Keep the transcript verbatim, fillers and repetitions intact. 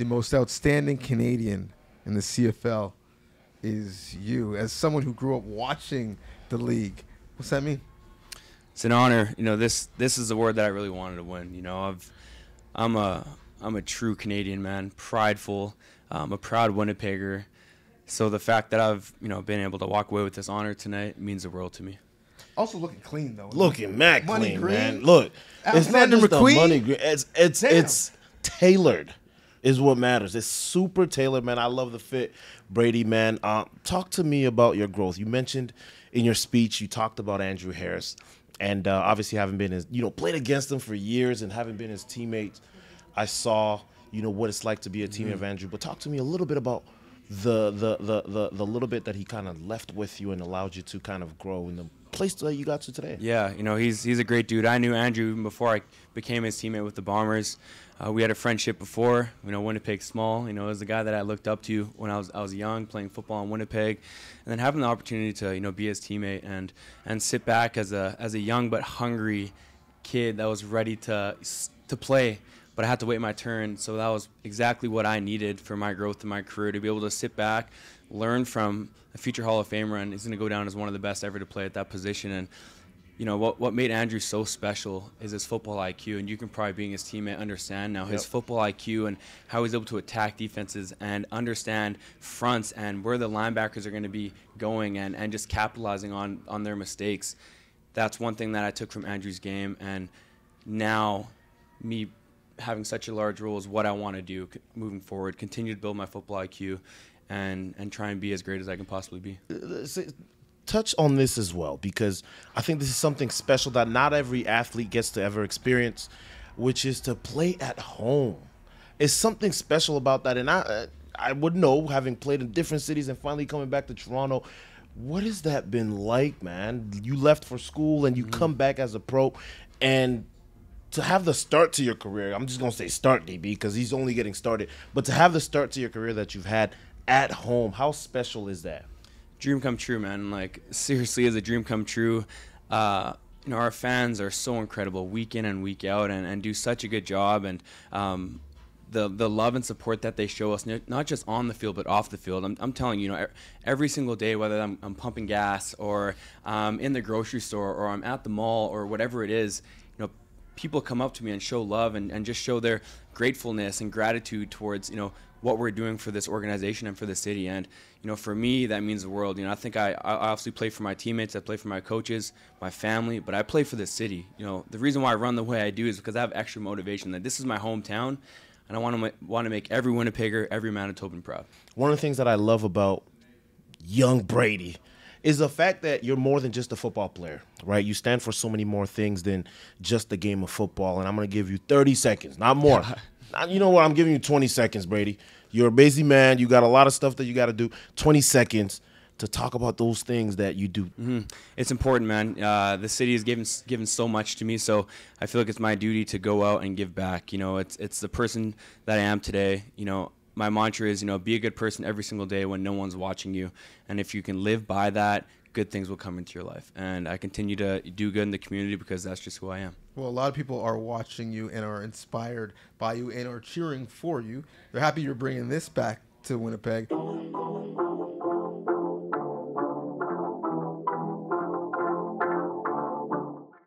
the most outstanding Canadian in the C F L is you. As someone who grew up watching the league, what's that mean? It's an honor. You know, this this is the award that I really wanted to win. You know, I've I'm a I'm a true Canadian, man, prideful. I'm a proud Winnipegger. So the fact that I've, you know, been able to walk away with this honor tonight means the world to me. Also looking clean though. Looking mad clean, man. Look, it's not just the money green. It's it's it's tailored, is what matters. It's super tailored, man. I love the fit, Brady, man. Uh, talk to me about your growth. You mentioned in your speech, you talked about Andrew Harris, and uh, obviously haven't been his, you know, played against him for years and haven't been his teammates. I saw, you know, what it's like to be a teammate mm-hmm. of Andrew. But talk to me a little bit about the the the the, the little bit that he kind of left with you and allowed you to kind of grow in the place that you got to today. Yeah, you know, he's he's a great dude. I knew Andrew even before I became his teammate with the Bombers. Uh, we had a friendship before. You know, Winnipeg's small. You know, it was the guy that I looked up to when I was I was young, playing football in Winnipeg, and then having the opportunity to, you know, be his teammate and and sit back as a as a young but hungry kid that was ready to to play, but I had to wait my turn. So that was exactly what I needed for my growth in my career, to be able to sit back, learn from a future Hall of Famer, and he's going to go down as one of the best ever to play at that position. And you know, what, what made Andrew so special is his football I Q, and you can probably, being his teammate, understand now his yep. football I Q and how he's able to attack defenses and understand fronts and where the linebackers are going to be going and, and just capitalizing on, on their mistakes. That's one thing that I took from Andrew's game, and now me having such a large role is what I want to do moving forward, continue to build my football I Q and, and try and be as great as I can possibly be. Touch on this as well, because I think this is something special that not every athlete gets to ever experience, which is to play at home. It's something special about that, and I I would know, having played in different cities and finally coming back to Toronto, what has that been like, man? You left for school and you mm-hmm. come back as a pro, and to have the start to your career, I'm just gonna say start, D B, because he's only getting started, but to have the start to your career that you've had at home, how special is that? Dream come true, man. Like, seriously, is a dream come true. Uh, you know, our fans are so incredible week in and week out, and, and do such a good job. And um, the the love and support that they show us, not just on the field but off the field. I'm, I'm telling you, you know, every single day, whether I'm, I'm pumping gas or I'm in the grocery store or I'm at the mall or whatever it is, you know, people come up to me and show love and, and just show their gratefulness and gratitude towards, you know, what we're doing for this organization and for the city. And, you know, for me, that means the world. You know, I think I, I obviously play for my teammates, I play for my coaches, my family, but I play for the city. You know, the reason why I run the way I do is because I have extra motivation that this is my hometown, and I want to want to make every Winnipegger, every Manitoban proud. One of the things that I love about young Brady is the fact that you're more than just a football player, right? You stand for so many more things than just the game of football, and I'm going to give you thirty seconds, not more. You know what? I'm giving you twenty seconds, Brady. You're a busy man. You got a lot of stuff that you got to do. twenty seconds to talk about those things that you do. Mm-hmm. It's important, man. Uh, the city has given given so much to me, so I feel like it's my duty to go out and give back. You know, it's it's the person that I am today. You know, my mantra is, you know, be a good person every single day when no one's watching you, and if you can live by that, good things will come into your life. And I continue to do good in the community because that's just who I am. Well, a lot of people are watching you and are inspired by you and are cheering for you. They're happy you're bringing this back to Winnipeg.